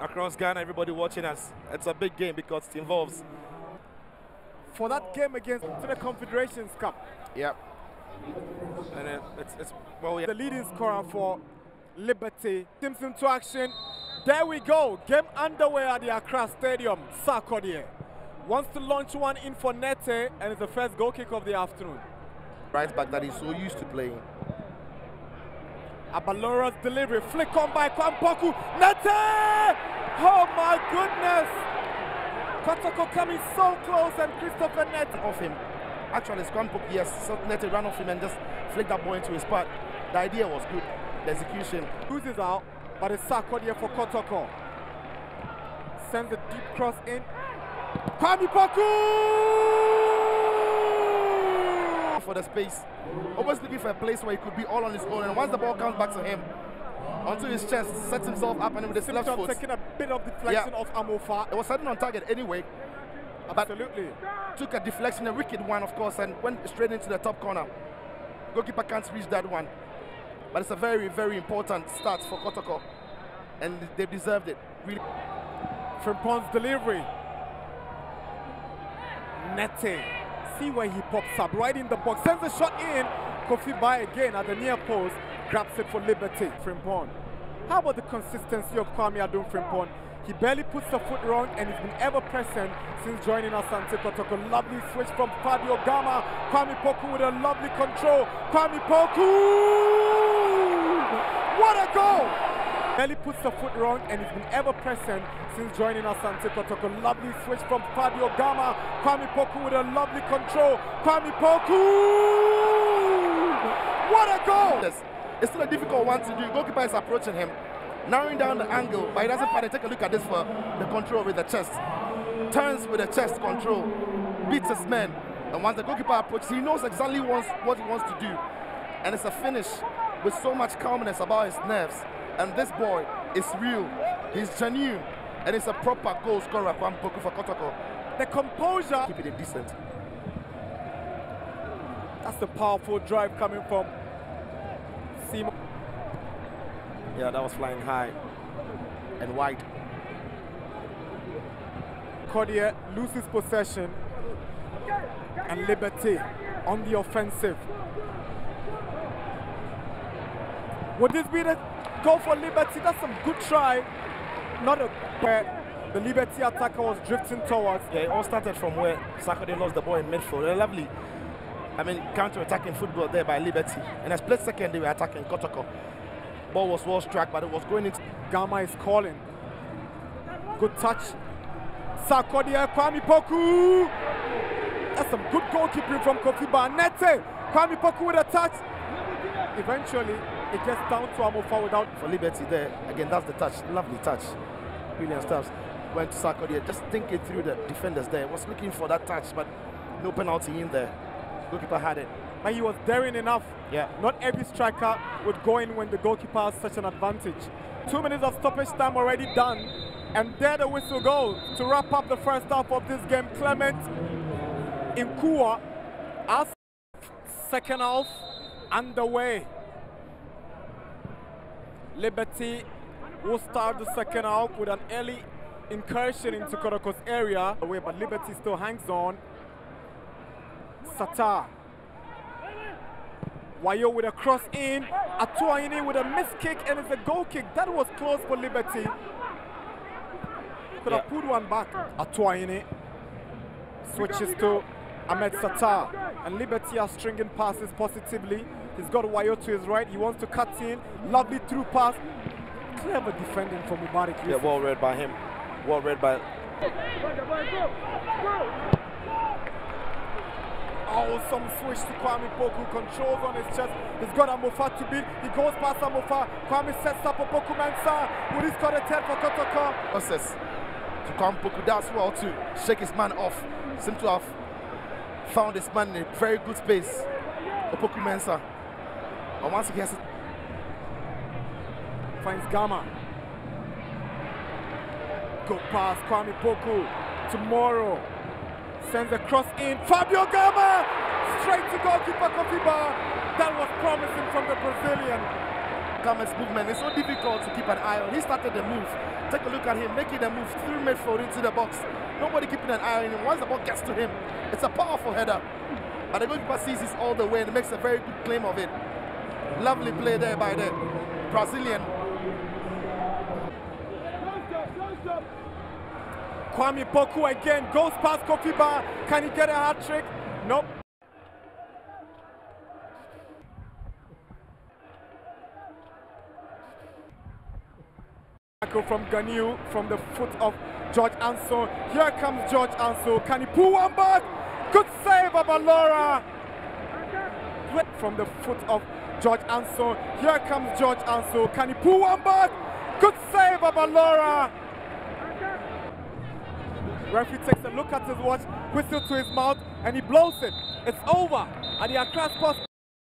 across Ghana, everybody watching us. It's a big game because it involves. For that game against the Confederations Cup. Yep. And it's well, yeah. The leading scorer for Liberty. Simpson to action. There we go. Game underway at the Accra Stadium. Sarkodie wants to launch one in for Nete, and it's the first goal kick of the afternoon. Right back that he's so used to playing. Abalora's delivery, flick on by Kwame Poku. Nete! Oh my goodness! Kotoko coming so close, and Christopher Nete off him. Actually, it's Kwame Poku, yes, so Nete ran off him and just flicked that ball into his path. The idea was good, the execution. Cruises out, but it's Sarkodie for Kotoko. Sends a deep cross in. Kwame Poku! For the space. Always looking for a place where he could be all on his own, and once the ball comes back to him, onto his chest, sets himself up, and with his left foot. Taking a bit of deflection off Amofa. It was sitting on target anyway. Absolutely. Took a deflection, a wicked one, of course, and went straight into the top corner. Goalkeeper can't reach that one. But it's a very, very important start for Kotoko, and they've deserved it. Really. Frimpong's delivery. Nete. See where he pops up, right in the box, sends a shot in. Kofi Bai again at the near post, grabs it for Liberty. Frimpong. How about the consistency of Kwame Adum Frimpong? He barely puts the foot wrong, and he's been ever present since joining Asante Kotoko. Lovely switch from Fabio Gama. Kwame Poku with a lovely control. Kwame Poku! What a goal! Barely puts the foot wrong, and he's been ever present since joining Asante Kotoko. Lovely switch from Fabio Gama. Kwame Poku with a lovely control. Kwame Poku! What a goal! It's still a difficult one to do. Goalkeeper is approaching him, narrowing down the angle, but he doesn't find it. Take a look at this for the control with the chest. Turns with the chest control, beats his man, and once the goalkeeper approaches, he knows exactly what he wants to do, and it's a finish with so much calmness about his nerves. And this boy is real, he's genuine, and it's a proper goal scorer. Kwame Poku for Kotoko. The composure. Keep it decent. That's the powerful drive coming from Simo. Yeah, that was flying high and wide. Cordier loses possession, and Liberty on the offensive. Would this be the goal for Liberty? That's some good try. Not a where the Liberty attacker was drifting towards. Yeah, it all started from where Sarkodie lost the ball in midfield. They're lovely, I mean, counter-attacking football there by Liberty. And as split second, they were attacking Kotoko. Ball was well struck, but it was going into. Gama is calling. Good touch. Sarkodie, Kwame Poku. That's some good goalkeeping from Kofi Bai. Nete, Kwame Poku with a touch. Eventually, it gets down to Amofa without. For Liberty there. Again, that's the touch. Lovely touch. Brilliant stuff. Went to Sarkodie. Just think it through the defenders there. Was looking for that touch, but no penalty in there. Goalkeeper had it. But he was daring enough. Yeah. Not every striker would go in when the goalkeeper has such an advantage. 2 minutes of stoppage time already done. And there the whistle goes to wrap up the first half of this game. Clement Nkuwa. Our second half underway. Liberty will start the second half with an early incursion into Kotoko's area, but Liberty still hangs on. Sata. Wayo with a cross in. Atuaini with a missed kick, and it's a goal kick. That was close for Liberty. Could have pulled one back. Atuaini switches to Ahmed Sata, and Liberty are stringing passes positively. He's got Wayo to his right. He wants to cut in. Lovely through pass. Clever defending from Mubarak. Yeah, well read by him. Well read by. Oh, some switch to Kwame Poku. Controls on his chest. He's got Amofa to beat. He goes past Amofa. Kwame sets up a Poku Mensa. Will he score a 10 for Kotoko? Process to Kwame Poku. That's well to shake his man off. Seems to have found his man in a very good space. A Poku Mensa. And once he gets it, finds Gama. Good pass, Kwame Poku. Tomorrow sends a cross in. Fabio Gama! Straight to goalkeeper Kofi Bai. That was promising from the Brazilian. Gama's movement. It's so difficult to keep an eye on. He started the move. Take a look at him, making the move through midfield into the box. Nobody keeping an eye on him. Once the ball gets to him, it's a powerful header. And the goalkeeper sees this all the way and makes a very good claim of it. Lovely play there by the Brazilian. Kwame Poku again goes past Kofi Ba. Can he get a hat trick? Nope. From Ganiu, from the foot of George Anso. Here comes George Anso. Can he pull one back? Good save of Alora. From the foot of George Anso. Here comes George Anso. Can he pull one back? Good save of Alora. Referee takes a look at his watch, whistle to his mouth, and he blows it. It's over at the Accra Sports